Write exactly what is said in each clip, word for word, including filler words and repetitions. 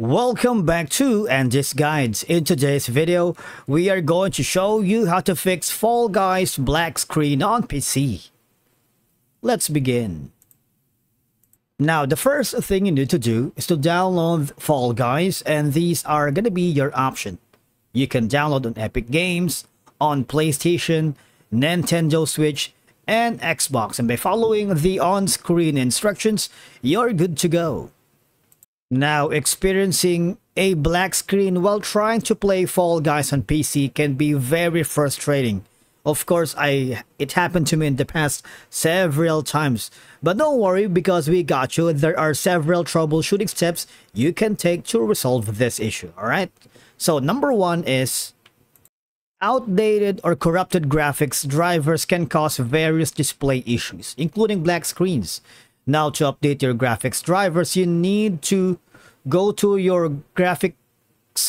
Welcome back to Andy's Guides. In today's video, we are going to show you how to fix Fall Guys black screen on P C. Let's begin. Now, the first thing you need to do is to download Fall Guys, and these are going to be your option. You can download on Epic Games, on PlayStation, Nintendo Switch, and Xbox, and by following the on-screen instructions, you're good to go. Now, experiencing a black screen while trying to play Fall Guys on P C can be very frustrating. Of course, I it happened to me in the past several times. But don't worry, because we got you. There are several troubleshooting steps you can take to resolve this issue, alright? So, number one is outdated or corrupted graphics drivers can cause various display issues, including black screens. Now, to update your graphics drivers, you need to go to your graphics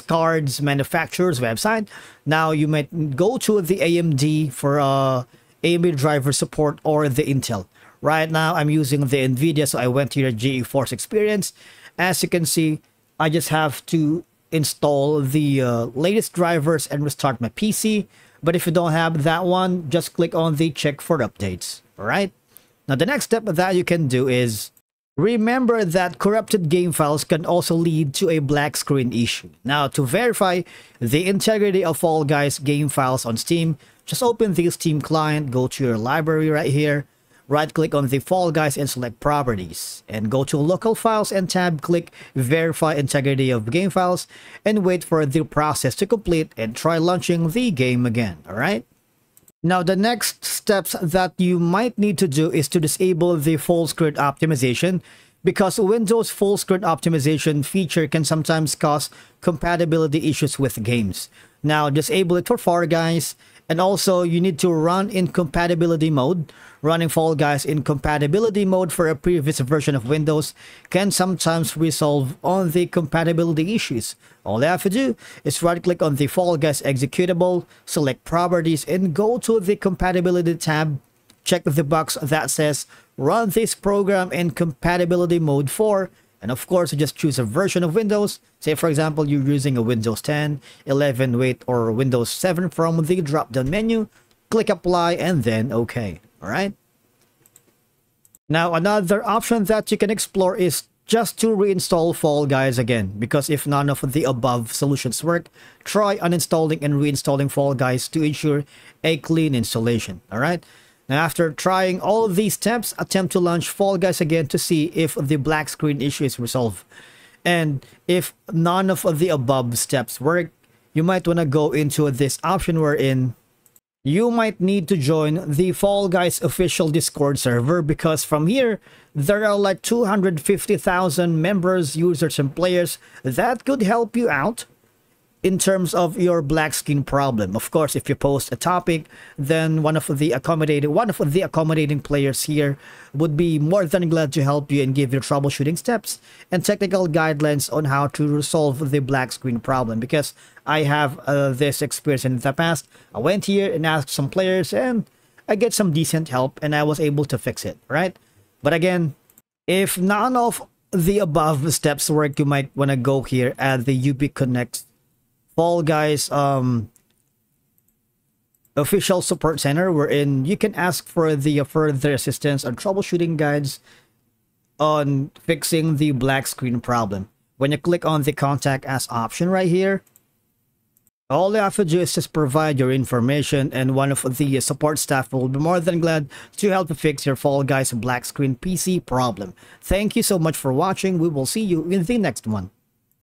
cards manufacturer's website. Now, you might go to the A M D for uh, A M D driver support or the Intel. Right now, I'm using the NVIDIA, so I went to your GeForce Experience. As you can see, I just have to install the uh, latest drivers and restart my P C. But if you don't have that one, just click on the check for updates, all right? Now, the next step that you can do is remember that corrupted game files can also lead to a black screen issue. Now, to verify the integrity of Fall Guys game files on Steam, just open the Steam client, go to your library right here, right-click on the Fall Guys and select Properties, and go to Local Files and tab-click Verify Integrity of Game Files, and wait for the process to complete and try launching the game again, alright? Now, the next steps that you might need to do is to disable the full screen optimization, because Windows full screen optimization feature can sometimes cause compatibility issues with games. Now, disable it for Fall Guys, and also you need to run in compatibility mode. Running Fall Guys in compatibility mode for a previous version of Windows can sometimes resolve on the compatibility issues. All you have to do is right-click on the Fall Guys executable, select Properties, and go to the Compatibility tab. Check the box that says Run this program in compatibility mode for, and of course, you just choose a version of Windows. Say, for example, you're using a Windows ten, eleven, wait, or Windows seven from the drop-down menu. Click Apply and then OK. All right. Now, another option that you can explore is just to reinstall Fall Guys again, because if none of the above solutions work, try uninstalling and reinstalling Fall Guys to ensure a clean installation. All right. Now, after trying all of these steps, attempt to launch Fall Guys again to see if the black screen issue is resolved. And if none of the above steps work, you might want to go into this option wherein you might need to join the Fall Guys official Discord server, because from here, there are like two hundred fifty thousand members, users, and players that could help you out in terms of your black screen problem. Of course, if you post a topic, then one of the accommodating one of the accommodating players here would be more than glad to help you and give you troubleshooting steps and technical guidelines on how to resolve the black screen problem, because I have uh, this experience in the past. I went here and asked some players, and I get some decent help, and I was able to fix it, right? But again, if none of the above steps work, you might want to go here at the UbiConnect Fall Guys um official support center, wherein you can ask for the further assistance on troubleshooting guides on fixing the black screen problem. When you click on the contact us option right here, all you have to do is just provide your information, and one of the support staff will be more than glad to help you fix your Fall Guys black screen P C problem. Thank you so much for watching. We will see you in the next one.